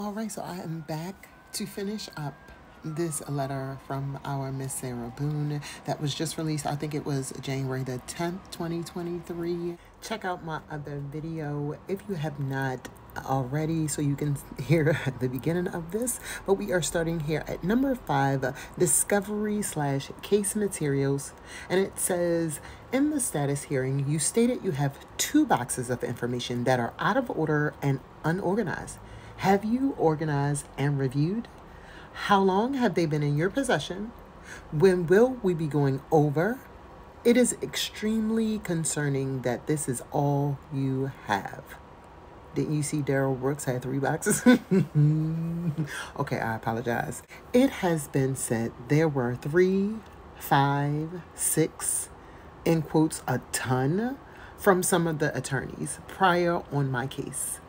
All right, so I am back to finish up this letter from our Miss Sarah Boone that was just released. I think it was January the 10th, 2023. Check out my other video if you have not already, so you can hear the beginning of this. But we are starting here at number 5, discovery/case materials, and it says, in the status hearing, you stated you have 2 boxes of information that are out of order and unorganized. Have you organized and reviewed? How long have they been in your possession? When will we be going over? It is extremely concerning that this is all you have. Didn't you see Darrell Brooks had 3 boxes? Okay, I apologize. It has been said there were 3, 5, 6, in quotes, a ton from some of the attorneys prior on my case.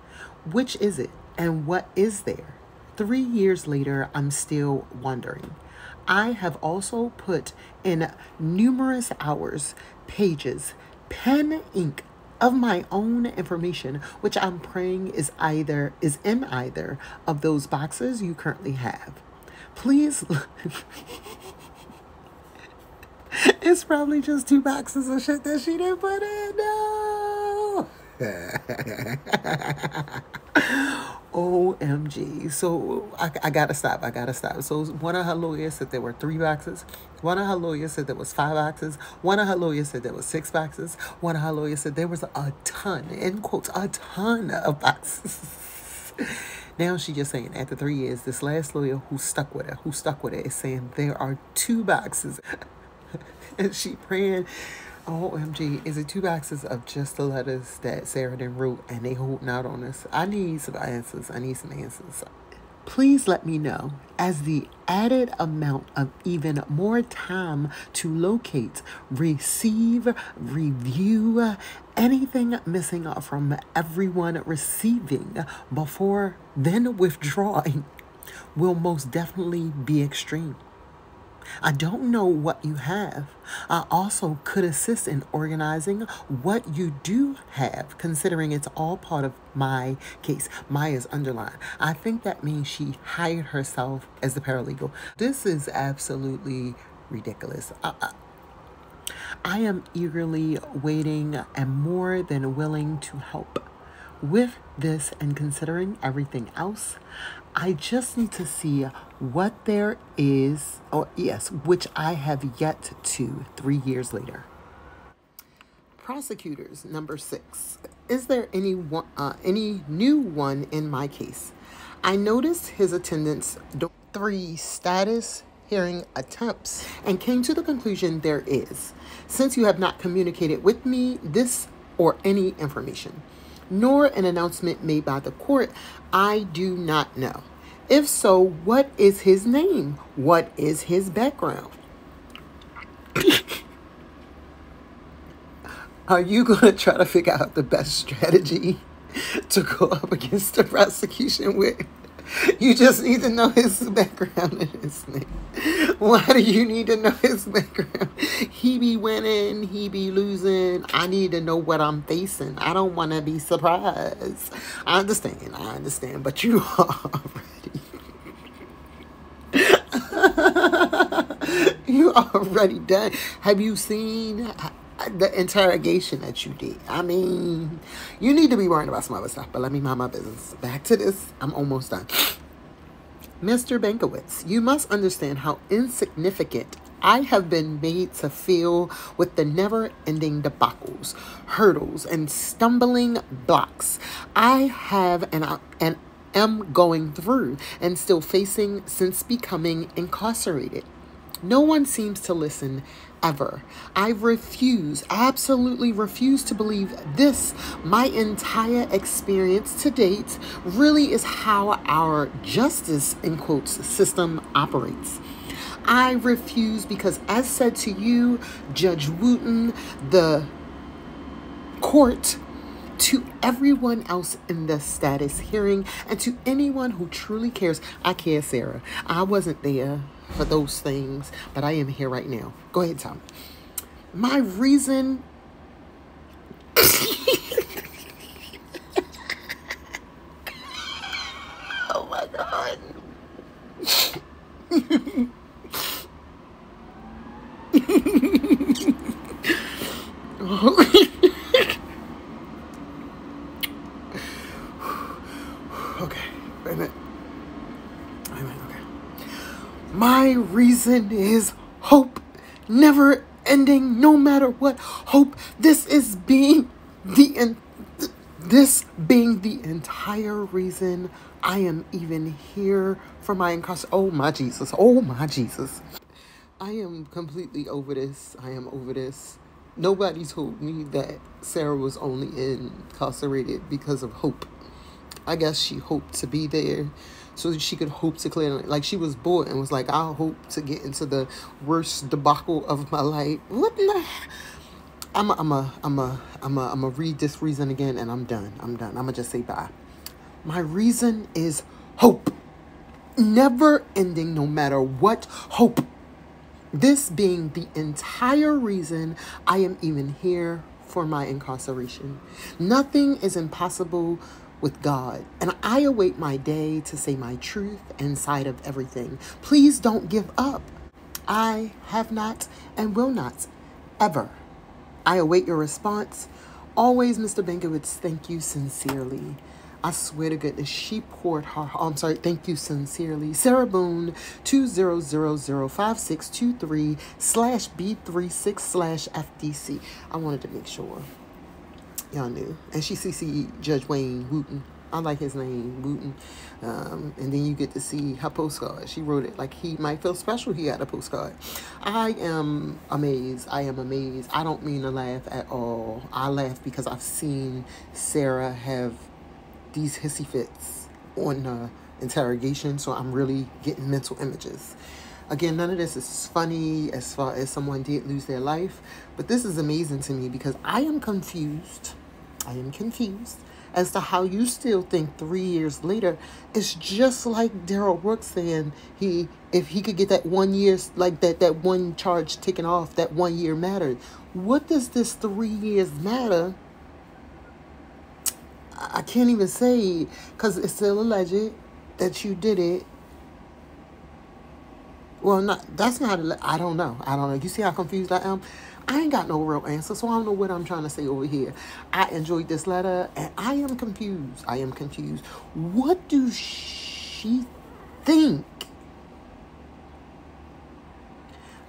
Which is it, and what is there? 3 years later, I'm still wondering. I have also put in numerous hours, pages, pen, ink, of my own information, which I'm praying is in either of those boxes you currently have. Please, it's probably just 2 boxes of shit that she didn't put in. No. OMG. So I gotta stop. So one of her lawyers said there were 3 boxes. One of her lawyers said there was 5 boxes. One of her lawyers said there was 6 boxes. One of her lawyers said there was a ton, in quotes, a ton of boxes. Now she's just saying, after 3 years, this last lawyer who stuck with it is saying there are 2 boxes. And she praying, OMG, is it 2 boxes of just the letters that Sarah didn't wrote, and they holding out on us? I need some answers. Please let me know, as the added amount of even more time to locate, receive, review anything missing from everyone receiving before then withdrawing will most definitely be extreme. I don't know what you have. I also could assist in organizing what you do have, considering it's all part of my case. My is underlined. I think that means she hired herself as the paralegal. This is absolutely ridiculous. I am eagerly waiting and more than willing to help with this, and considering everything else, I just need to see what there is, which I have yet to, 3 years later. Prosecutors, number 6. Is there any new one in my case? I noticed his attendance 3 status hearing attempts and came to the conclusion there is. Since you have not communicated with me this or any information, nor an announcement made by the court, I do not know. If so, what is his name? What is his background? Are you going to try to figure out the best strategy to go up against the prosecution with? You just need to know his background and his name. Why do you need to know his background? He be winning, he be losing. I need to know what I'm facing. I don't want to be surprised. I understand, but you are already. You are already done. Have you seen the interrogation that you did? I mean, you need to be worrying about some other stuff, but let me mind my business. Back to this. I'm almost done. Mr. Bankowitz, you must understand how insignificant I have been made to feel with the never-ending debacles, hurdles, and stumbling blocks I have and am going through and still facing since becoming incarcerated. No one seems to listen, ever. I absolutely refuse to believe this. My entire experience to date really is how our justice, in quotes, system operates. I refuse because, as said to you, Judge Wooten, the court, to everyone else in the status hearing, and to anyone who truly cares. I care, Sarah. I wasn't there for those things, but I am here right now. Go ahead, Tom. My reason... Oh my God. Okay, wait a minute. Wait a minute, okay. My reason is hope. Never ending, no matter what. Hope. This being the entire reason I am even here for my incarceration. Oh my Jesus. Oh my Jesus. I am completely over this. I am over this. Nobody told me that Sarah was only incarcerated because of hope. I guess she hoped to be there so that she could hope to clear. Like, she was bored and was like, I hope to get into the worst debacle of my life. What in the heck? I'm a read this reason again, and I'm done. I'm done. I'm gonna just say bye. My reason is hope. Never ending, no matter what. Hope. This being the entire reason I am even here for my incarceration. Nothing is impossible with God, and I await my day to say my truth inside of everything. Please don't give up. I have not and will not ever. I await your response. Always, Mr. Bankowitz, thank you sincerely. I swear to goodness, she poured her... Oh, I'm sorry, thank you sincerely. Sarah Boone, 20005623/B36/FDC. I wanted to make sure y'all knew. And she CC'd Judge Wayne Wooten. I like his name, Wooten. And then you get to see her postcard. She wrote it like he might feel special he had a postcard. I am amazed. I am amazed. I don't mean to laugh at all. I laugh because I've seen Sarah have these hissy fits on interrogation, so I'm really getting mental images. Again, none of this is funny as far as someone did lose their life, but this is amazing to me because I am confused. I am confused as to how you still think 3 years later. It's just like Darrell Brooks saying if he could get that 1 year, like that one charge taken off, that 1 year mattered. What does this 3 years matter? I can't even say, because it's still alleged that you did it. Well, I don't know. I don't know. You see how confused I am? I ain't got no real answer, so I don't know what I'm trying to say over here. I enjoyed this letter, and I am confused. I am confused. What do she think?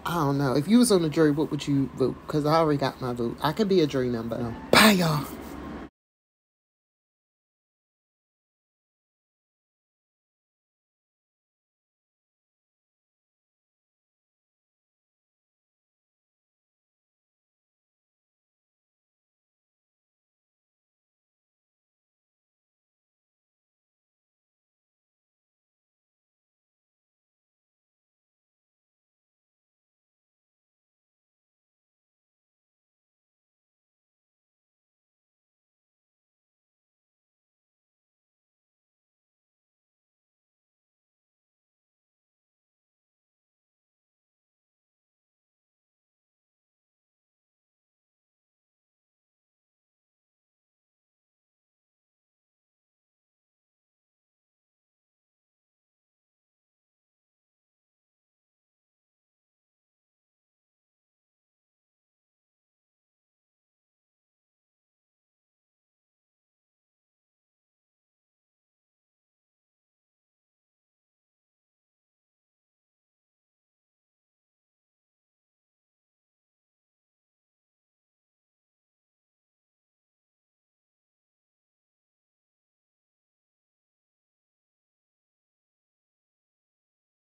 I don't know. If you was on the jury, what would you vote? Because I already got my vote. I could be a jury number. Bye, y'all.